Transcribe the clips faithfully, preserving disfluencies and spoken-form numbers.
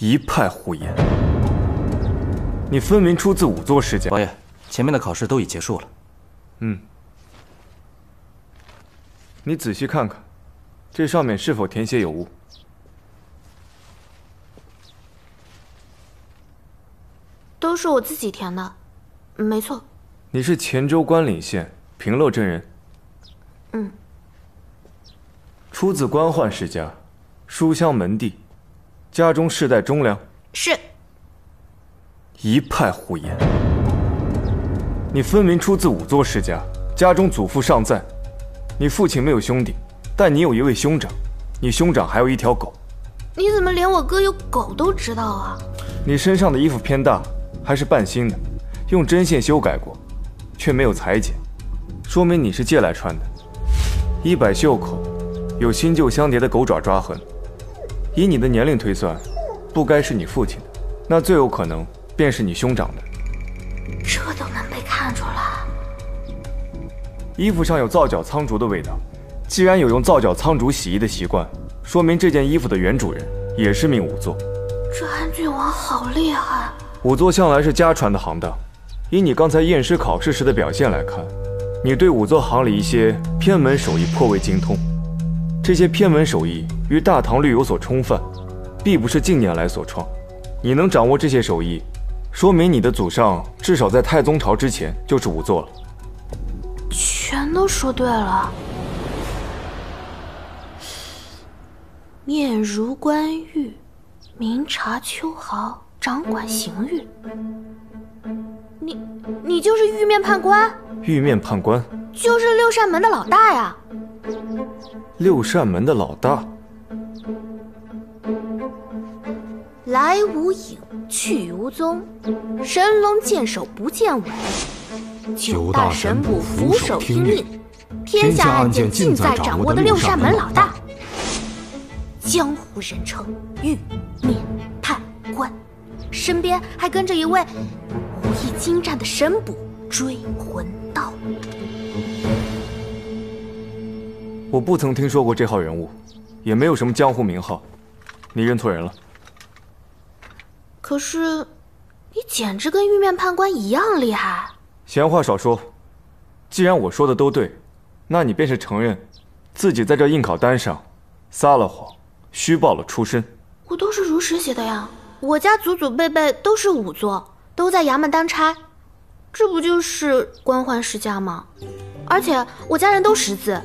一派胡言！你分明出自仵作世家。王爷，前面的考试都已结束了。嗯，你仔细看看，这上面是否填写有误？ 都是我自己填的，没错。你是黔州关岭县平乐镇人。嗯。出自官宦世家，书香门第，家中世代忠良。是。一派胡言！你分明出自仵作世家，家中祖父尚在，你父亲没有兄弟，但你有一位兄长，你兄长还有一条狗。你怎么连我哥有狗都知道啊？你身上的衣服偏大。 还是半新的，用针线修改过，却没有裁剪，说明你是借来穿的。衣摆袖口有新旧相叠的狗爪抓痕，以你的年龄推算，不该是你父亲的，那最有可能便是你兄长的。这都能被看出来？衣服上有皂角苍竹的味道，既然有用皂角苍竹洗衣的习惯，说明这件衣服的原主人也是名仵作。这安郡王好厉害！ 仵作向来是家传的行当，以你刚才验尸考试时的表现来看，你对仵作行里一些偏门手艺颇为精通。这些偏门手艺与大唐律有所冲犯，必不是近年来所创。你能掌握这些手艺，说明你的祖上至少在太宗朝之前就是仵作了。全都说对了。面如冠玉，明察秋毫。 掌管刑狱，你你就是玉面判官。玉面判官就是六扇门的老大呀。六扇门的老大，来无影去无踪，神龙见首不见尾。九大神捕俯首听令，天下案件尽在掌握的六扇门老大。江湖人称玉面判官。 身边还跟着一位武艺精湛的神捕追魂刀。我不曾听说过这号人物，也没有什么江湖名号，你认错人了。可是，你简直跟玉面判官一样厉害。闲话少说，既然我说的都对，那你便是承认自己在这应考单上撒了谎，虚报了出身。我都是如实写的呀。 我家祖祖辈辈都是仵作，都在衙门当差，这不就是官宦世家吗？而且我家人都识字，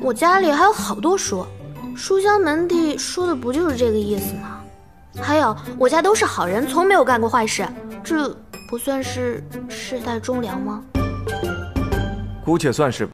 我家里还有好多书，书香门第说的不就是这个意思吗？还有我家都是好人，从没有干过坏事，这不算是世代忠良吗？姑且算是吧。